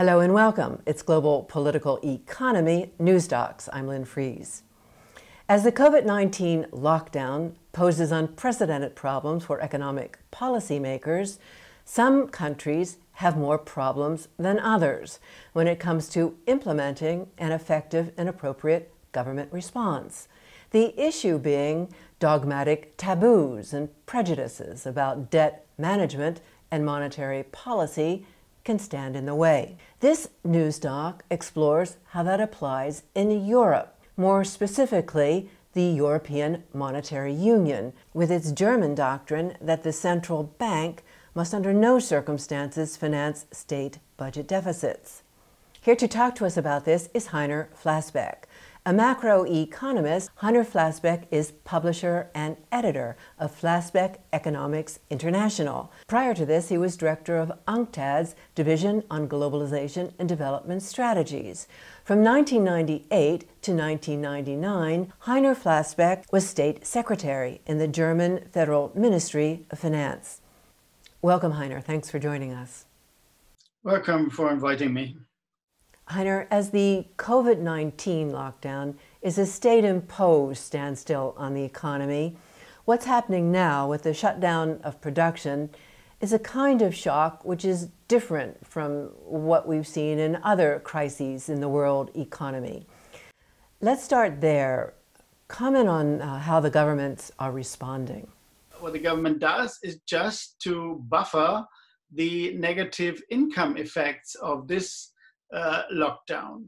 Hello and welcome. It's Global Political Economy News Docs. I'm Lynn Fries. As the COVID-19 lockdown poses unprecedented problems for economic policymakers, some countries have more problems than others when it comes to implementing an effective and appropriate government response. The issue being dogmatic taboos and prejudices about debt management and monetary policy can stand in the way. This news doc explores how that applies in Europe, more specifically the European Monetary Union, with its German doctrine that the central bank must under no circumstances finance state budget deficits. Here to talk to us about this is Heiner Flassbeck. A macroeconomist, Heiner Flassbeck is publisher and editor of Flassbeck Economics International. Prior to this, he was director of UNCTAD's Division on Globalization and Development Strategies. From 1998 to 1999, Heiner Flassbeck was state secretary in the German Federal Ministry of Finance. Welcome, Heiner. Thanks for joining us. Welcome for inviting me. Heiner, as the COVID-19 lockdown is a state-imposed standstill on the economy, what's happening now with the shutdown of production is a kind of shock which is different from what we've seen in other crises in the world economy. Let's start there. Comment on how the governments are responding. What the government does is just to buffer the negative income effects of this lockdown.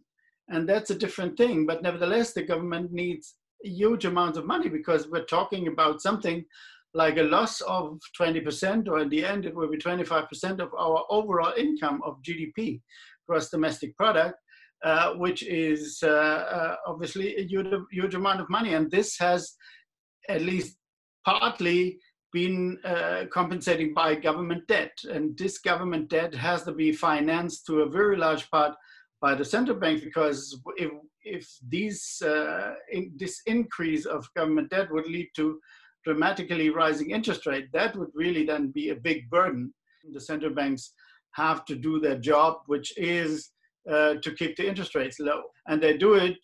And that's a different thing. But nevertheless, the government needs huge amounts of money because we're talking about something like a loss of 20%, or in the end, it will be 25% of our overall income of GDP, gross domestic product, which is obviously a huge amount of money. And this has at least partly been compensated by government debt. And this government debt has to be financed to a very large part by the central bank, because if this increase of government debt would lead to dramatically rising interest rate, that would really then be a big burden. The central banks have to do their job, which is to keep the interest rates low. And they do it,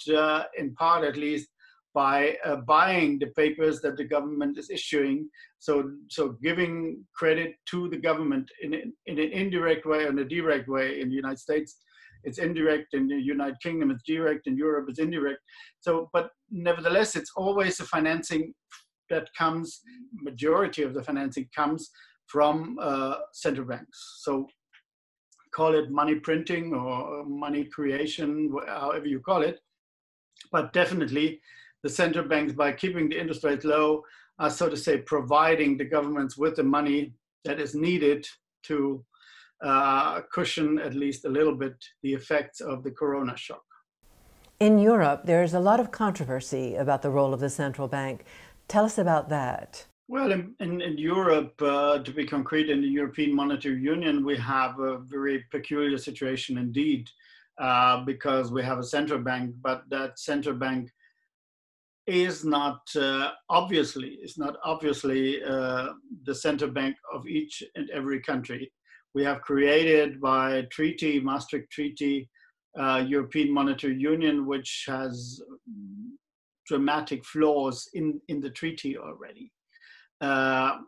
in part at least, by buying the papers that the government is issuing, so giving credit to the government in an indirect way and a direct way. In the United States, it's indirect; in the United Kingdom, it's direct; in Europe, it's indirect. So, but nevertheless, it's always the financing that comes. Majority of the financing comes from central banks. So, call it money printing or money creation, however you call it, but definitely, the central banks, by keeping the interest rate low, are, so to say, providing the governments with the money that is needed to cushion at least a little bit the effects of the corona shock. In Europe, there's a lot of controversy about the role of the central bank. Tell us about that. Well, in Europe, to be concrete, in the European Monetary Union, we have a very peculiar situation indeed, because we have a central bank, but that central bank is not obviously the central bank of each and every country. We have created by treaty, Maastricht Treaty, European Monetary Union, which has dramatic flaws in the treaty already.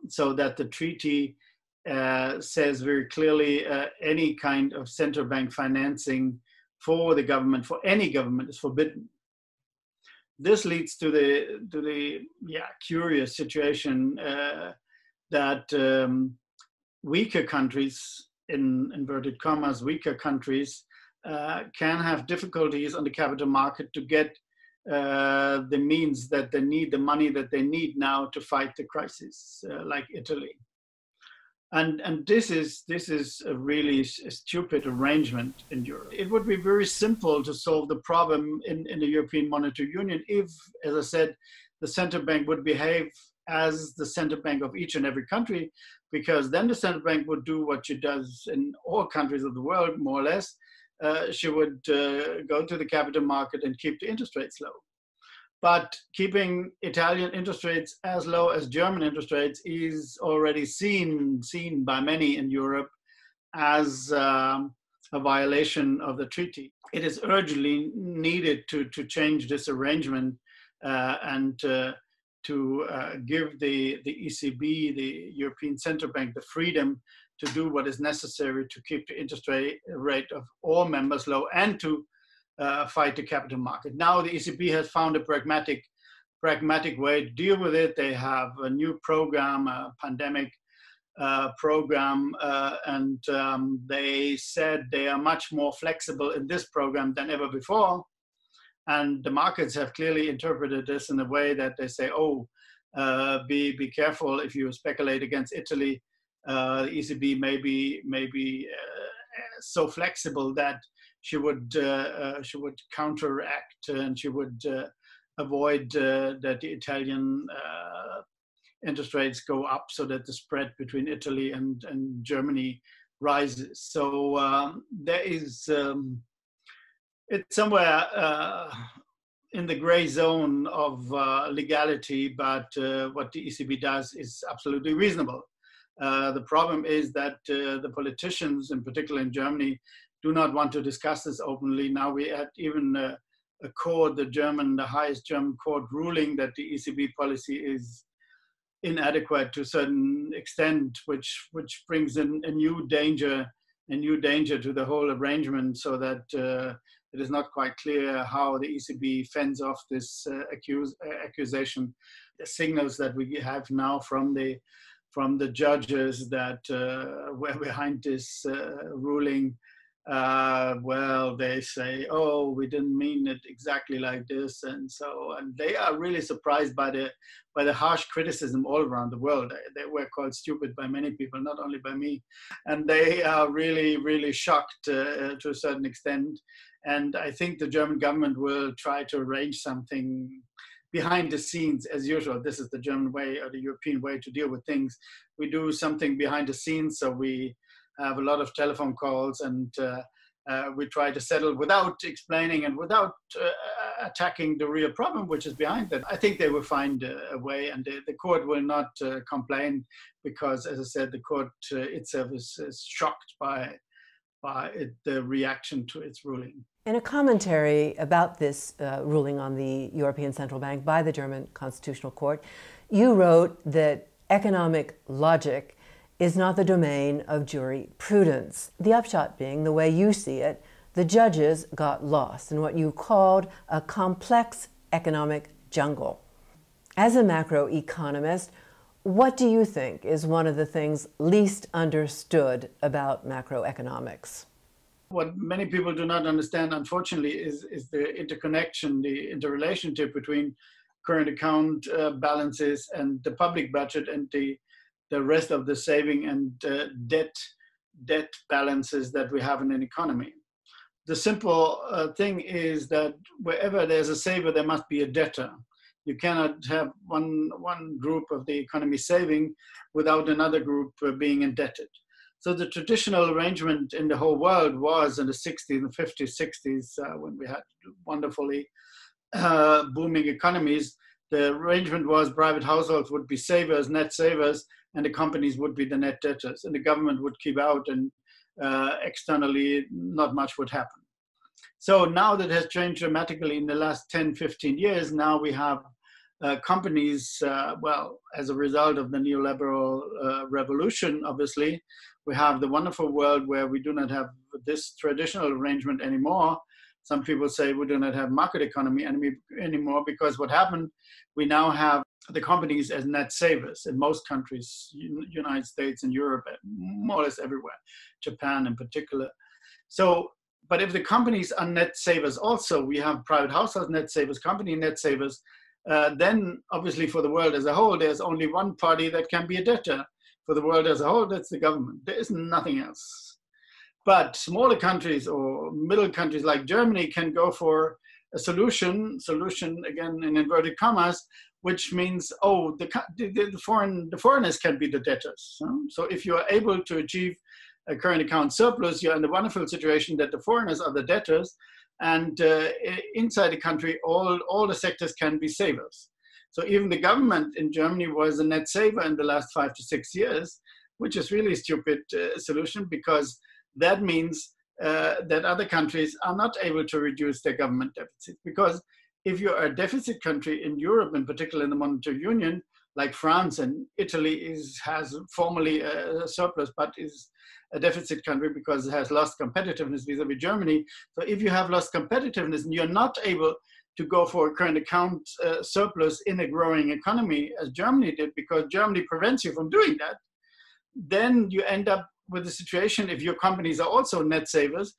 So that the treaty says very clearly any kind of central bank financing for the government, for any government, is forbidden. This leads to the curious situation that weaker countries, in inverted commas, weaker countries can have difficulties on the capital market to get the means that they need, the money that they need now to fight the crisis, like Italy. And this is a really stupid arrangement in Europe. It would be very simple to solve the problem in the European Monetary Union if, as I said, the central bank would behave as the central bank of each and every country, because then the central bank would do what she does in all countries of the world, more or less. She would go to the capital market and keep the interest rates low. But keeping Italian interest rates as low as German interest rates is already seen by many in Europe as a violation of the treaty. It is urgently needed to change this arrangement and to give the ECB, the European Central Bank, the freedom to do what is necessary to keep the interest rate of all members low and to fight the capital market. Now the ECB has found a pragmatic way to deal with it. They have a new program, a pandemic program, and they said they are much more flexible in this program than ever before. And the markets have clearly interpreted this in a way that they say, oh, be careful if you speculate against Italy. The ECB may be so flexible that she would counteract and she would avoid that the Italian interest rates go up so that the spread between Italy and Germany rises. So there is... It's somewhere in the gray zone of legality, but what the ECB does is absolutely reasonable. The problem is that the politicians, in particular in Germany, do not want to discuss this openly. Now we had even a court, the highest German court, ruling that the ECB policy is inadequate to a certain extent, which brings in a new danger to the whole arrangement, so that it is not quite clear how the ECB fends off this accusation. The signals that we have now from the judges that were behind this ruling, well, they say, oh, we didn't mean it exactly like this, and they are really surprised by the harsh criticism all around the world. They were called stupid by many people, not only by me, and they are really, really shocked to a certain extent. And I think the German government will try to arrange something behind the scenes, as usual. This is the German way or the European way to deal with things. We do something behind the scenes, so we have a lot of telephone calls and we try to settle without explaining and without attacking the real problem which is behind that. I think they will find a way, and the court will not complain, because, as I said, the court itself is shocked by the reaction to its ruling. In a commentary about this ruling on the European Central Bank by the German Constitutional Court, you wrote that economic logic is not the domain of jurisprudence. The upshot being, the way you see it, the judges got lost in what you called a complex economic jungle. As a macroeconomist, what do you think is one of the things least understood about macroeconomics? What many people do not understand, unfortunately, is the interconnection, the interrelationship between current account balances and the public budget and the rest of the saving and debt balances that we have in an economy. The simple thing is that wherever there's a saver, there must be a debtor. You cannot have one group of the economy saving without another group being indebted. So the traditional arrangement in the whole world was, in the 60s, and 50s, 60s, when we had wonderfully booming economies, the arrangement was private households would be savers, net savers, and the companies would be the net debtors, and the government would keep out, and externally not much would happen. So now that has changed dramatically in the last 10, 15 years. Now we have companies, well, as a result of the neoliberal revolution, obviously, we have the wonderful world where we do not have this traditional arrangement anymore. Some people say we do not have market economy anymore, because what happened, we now have the companies as net savers in most countries, United States and Europe, more or less everywhere, Japan in particular. So, but if the companies are net savers also, we have private households net savers, company net savers, then obviously for the world as a whole, there's only one party that can be a debtor. For the world as a whole, that's the government. There is nothing else. But smaller countries or middle countries like Germany can go for a solution again in inverted commas, which means, oh, the foreigners can be the debtors. So if you are able to achieve a current account surplus, you're in the wonderful situation that the foreigners are the debtors, and inside the country, all the sectors can be savers. So even the government in Germany was a net saver in the last 5 to 6 years, which is really a stupid solution, because that means that other countries are not able to reduce their government deficit. Because if you are a deficit country in Europe, in particular in the monetary union, like France and Italy has formerly a surplus, but is a deficit country because it has lost competitiveness vis-à-vis Germany. So if you have lost competitiveness and you're not able to go for a current account surplus in a growing economy, as Germany did, because Germany prevents you from doing that, then you end up with a situation, if your companies are also net savers,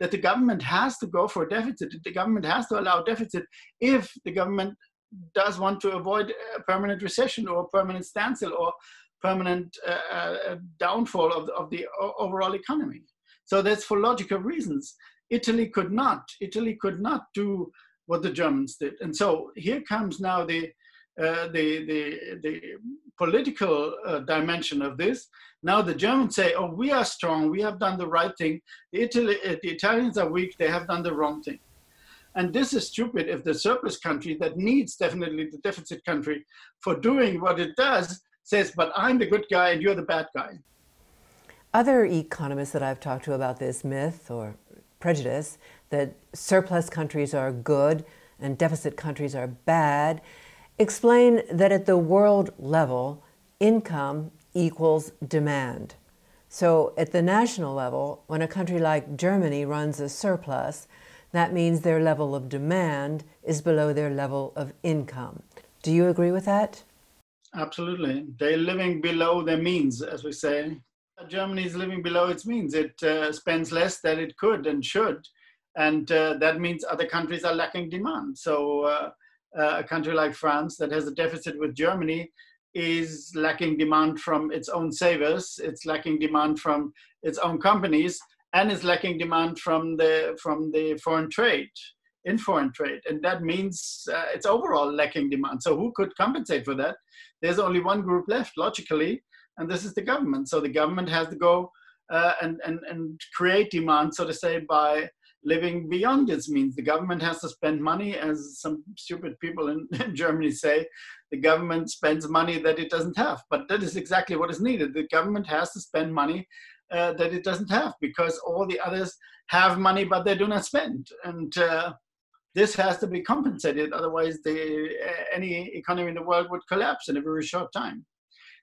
that the government has to go for a deficit. The government has to allow deficit if the government does want to avoid a permanent recession or a permanent standstill or permanent downfall of the overall economy. So that's for logical reasons. Italy could not do what the Germans did. And so here comes now the political dimension of this. Now the Germans say, oh, we are strong, we have done the right thing. The Italians are weak, they have done the wrong thing. And this is stupid if the surplus country that needs definitely the deficit country for doing what it does says, but I'm the good guy and you're the bad guy. Other economists that I've talked to about this myth or prejudice that surplus countries are good and deficit countries are bad explain that at the world level, income equals demand. So at the national level, when a country like Germany runs a surplus, that means their level of demand is below their level of income. Do you agree with that? Absolutely. They're living below their means, as we say. Germany is living below its means. It spends less than it could and should. And that means other countries are lacking demand. So a country like France that has a deficit with Germany is lacking demand from its own savers. It's lacking demand from its own companies. And is lacking demand from the foreign trade, in foreign trade. And that means it's overall lacking demand. So who could compensate for that? There's only one group left, logically, and this is the government. So the government has to go and create demand, so to say, by living beyond its means. The government has to spend money, as some stupid people in Germany say, the government spends money that it doesn't have. But that is exactly what is needed. The government has to spend money that it doesn't have, because all the others have money but they do not spend, and this has to be compensated, otherwise any economy in the world would collapse in a very short time.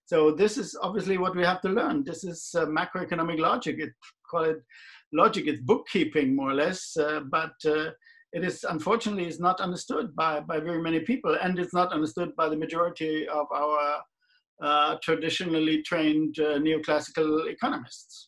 So this is obviously what we have to learn. This is macroeconomic logic. It call it logic, it's bookkeeping more or less, but it is unfortunately is not understood by very many people, and it's not understood by the majority of our traditionally trained neoclassical economists.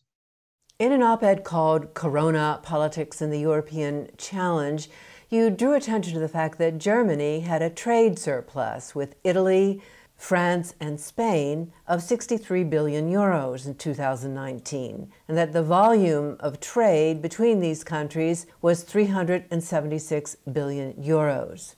In an op-ed called Corona Politics and the European Challenge, you drew attention to the fact that Germany had a trade surplus with Italy, France, and Spain of 63 billion euros in 2019, and that the volume of trade between these countries was 376 billion euros.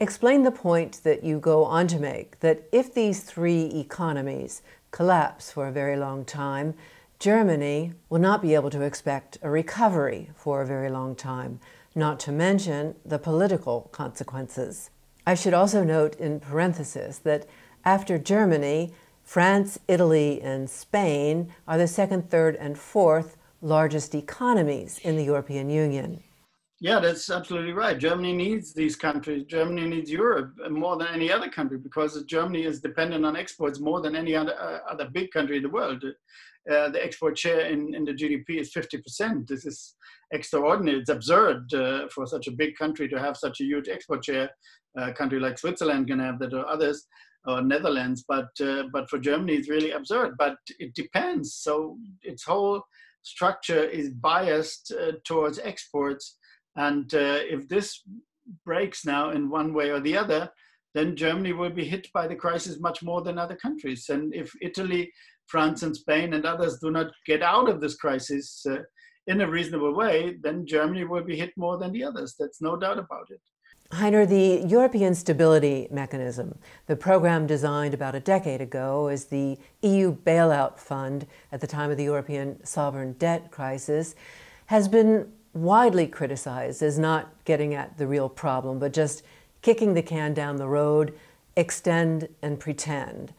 Explain the point that you go on to make, that if these three economies collapse for a very long time, Germany will not be able to expect a recovery for a very long time, not to mention the political consequences. I should also note in parenthesis that after Germany, France, Italy, and Spain are the second, third, and fourth largest economies in the European Union. Yeah, that's absolutely right. Germany needs these countries. Germany needs Europe more than any other country, because Germany is dependent on exports more than any other big country in the world. The export share in the GDP is 50%. This is extraordinary. It's absurd for such a big country to have such a huge export share. A country like Switzerland can have that, or others, or Netherlands. But for Germany, it's really absurd. But it depends. So its whole structure is biased towards exports. And if this breaks now in one way or the other, then Germany will be hit by the crisis much more than other countries. And if Italy, France, and Spain and others do not get out of this crisis in a reasonable way, then Germany will be hit more than the others. That's no doubt about it. Heiner, the European Stability Mechanism, the program designed about a decade ago as the EU bailout fund at the time of the European sovereign debt crisis, has been widely criticized as not getting at the real problem, but just kicking the can down the road, extend and pretend.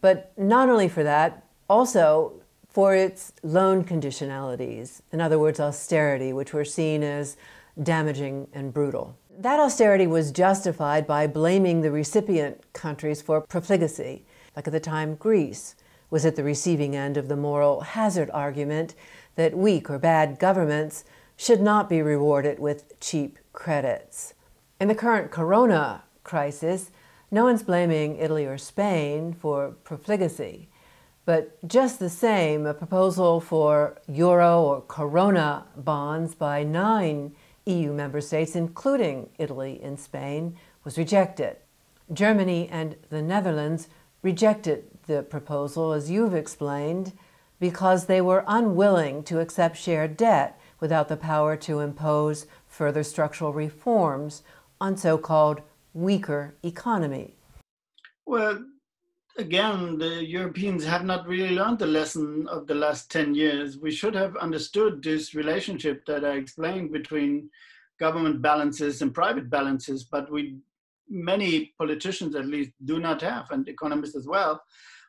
But not only for that, also for its loan conditionalities, in other words, austerity, which were seen as damaging and brutal. That austerity was justified by blaming the recipient countries for profligacy. Like at the time, Greece was at the receiving end of the moral hazard argument that weak or bad governments should not be rewarded with cheap credits. In the current corona crisis, no one's blaming Italy or Spain for profligacy. But just the same, a proposal for euro or corona bonds by 9 EU member states, including Italy and Spain, was rejected. Germany and the Netherlands rejected the proposal, as you've explained, because they were unwilling to accept shared debt without the power to impose further structural reforms on so-called weaker economy. Well, again, the Europeans have not really learned the lesson of the last 10 years. We should have understood this relationship that I explained between government balances and private balances, but many politicians at least do not have, and economists as well,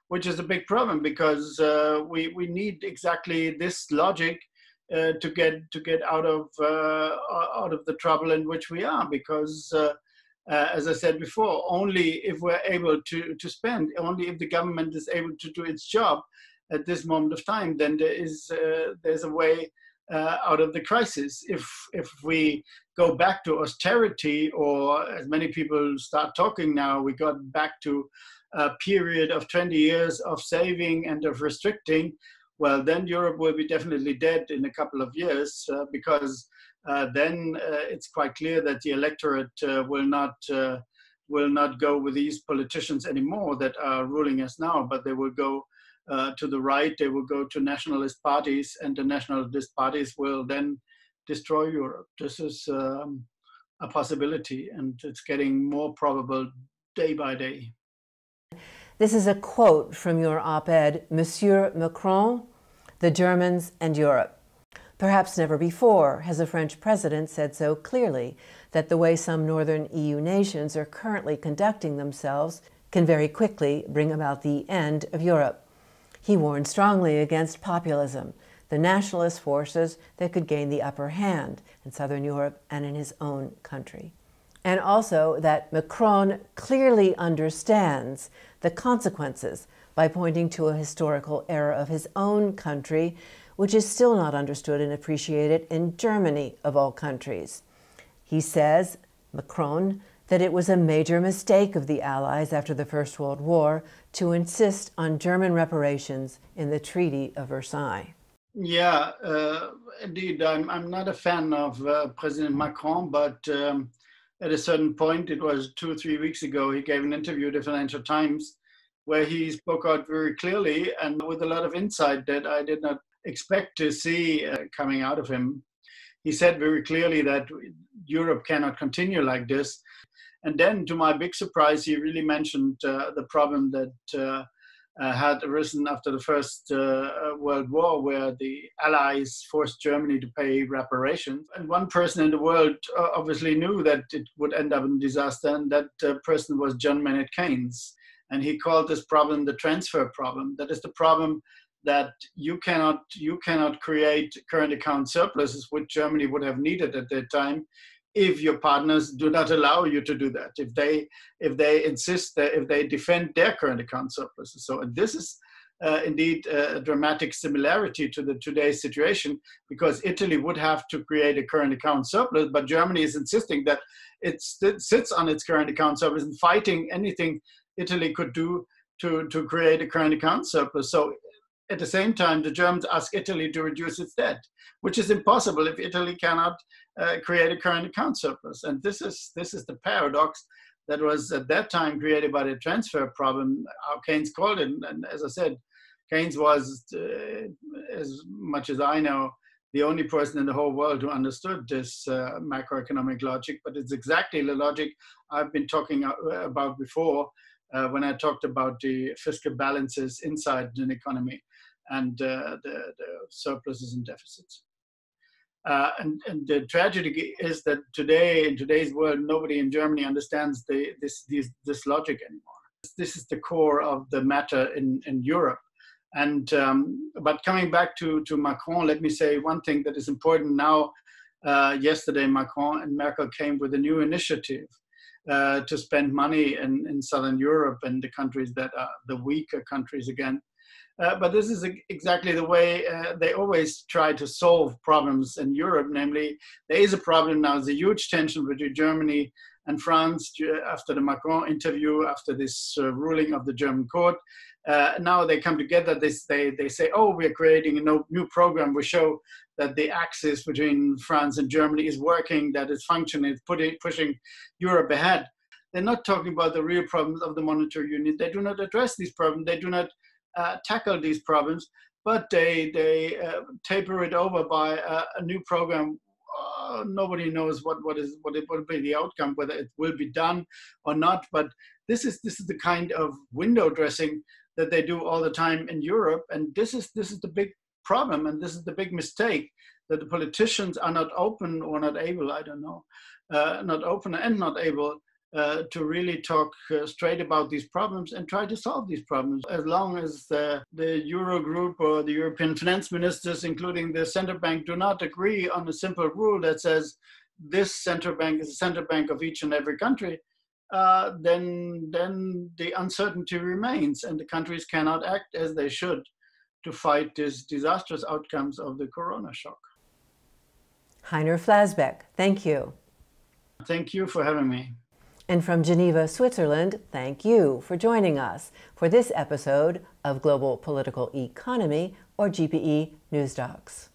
which is a big problem, because we need exactly this logic to get out of the trouble in which we are, because as I said before, only if we're able to spend, only if the government is able to do its job at this moment of time, then there's a way out of the crisis. If we go back to austerity, or as many people start talking now, we got back to a period of 20 years of saving and of restricting, well, then Europe will be definitely dead in a couple of years, because then it's quite clear that the electorate will not go with these politicians anymore that are ruling us now, but they will go to the right, they will go to nationalist parties, and the nationalist parties will then destroy Europe. This is a possibility, and it's getting more probable day by day. This is a quote from your op-ed, "Monsieur Macron, the Germans and Europe." Perhaps never before has a French president said so clearly that the way some northern EU nations are currently conducting themselves can very quickly bring about the end of Europe. He warned strongly against populism, the nationalist forces that could gain the upper hand in southern Europe and in his own country. And also that Macron clearly understands the consequences by pointing to a historical error of his own country, which is still not understood and appreciated in Germany, of all countries. He says, Macron, that it was a major mistake of the Allies after the First World War to insist on German reparations in the Treaty of Versailles. Yeah, indeed, I'm not a fan of President Macron, but at a certain point, it was 2 or 3 weeks ago, he gave an interview to Financial Times where he spoke out very clearly and with a lot of insight that I did not expect to see coming out of him. He said very clearly that Europe cannot continue like this. And then, to my big surprise, he really mentioned the problem that had arisen after the First World War, where the Allies forced Germany to pay reparations. And one person in the world obviously knew that it would end up in disaster, and that person was John Maynard Keynes. And he called this problem the transfer problem. That is the problem that you cannot create current account surpluses, which Germany would have needed at that time, if your partners do not allow you to do that, if they insist, that if they defend their current account surpluses. So, and this is indeed a dramatic similarity to the today's situation, because Italy would have to create a current account surplus, but Germany is insisting that it sits on its current account surplus and fighting anything Italy could do to create a current account surplus. So, at the same time, the Germans ask Italy to reduce its debt, which is impossible if Italy cannot create a current account surplus. And this is the paradox that was at that time created by the transfer problem, how Keynes called it. And as I said, Keynes was, as much as I know, the only person in the whole world who understood this macroeconomic logic. But it's exactly the logic I've been talking about before when I talked about the fiscal balances inside an economy and the surpluses and deficits. And the tragedy is that today, in today's world, nobody in Germany understands this logic anymore. This is the core of the matter in Europe. And but coming back to Macron, let me say one thing that is important now. Yesterday, Macron and Merkel came with a new initiative to spend money in Southern Europe and the countries that are the weaker countries again. But this is exactly the way they always try to solve problems in Europe. Namely, there is a problem now. There's a huge tension between Germany and France after the Macron interview, after this ruling of the German court. Now they come together, they say, oh, we're creating a new program. We show that the axis between France and Germany is working, that it's functioning, it's pushing Europe ahead. They're not talking about the real problems of the monetary union. They do not address these problems. They do not tackle these problems, but they taper it over by a new program. Nobody knows what will be the outcome, whether it will be done or not. But this is the kind of window dressing that they do all the time in Europe, and this is the big problem, and this is the big mistake, that the politicians are not open or not able, I don't know, not open and not able to really talk straight about these problems and try to solve these problems. As long as the Eurogroup or the European finance ministers, including the central bank, do not agree on a simple rule that says this central bank is the central bank of each and every country, then the uncertainty remains and the countries cannot act as they should to fight these disastrous outcomes of the corona shock. Heiner Flassbeck, thank you. Thank you for having me. And from Geneva, Switzerland, thank you for joining us for this episode of Global Political Economy, or GPE News Docs.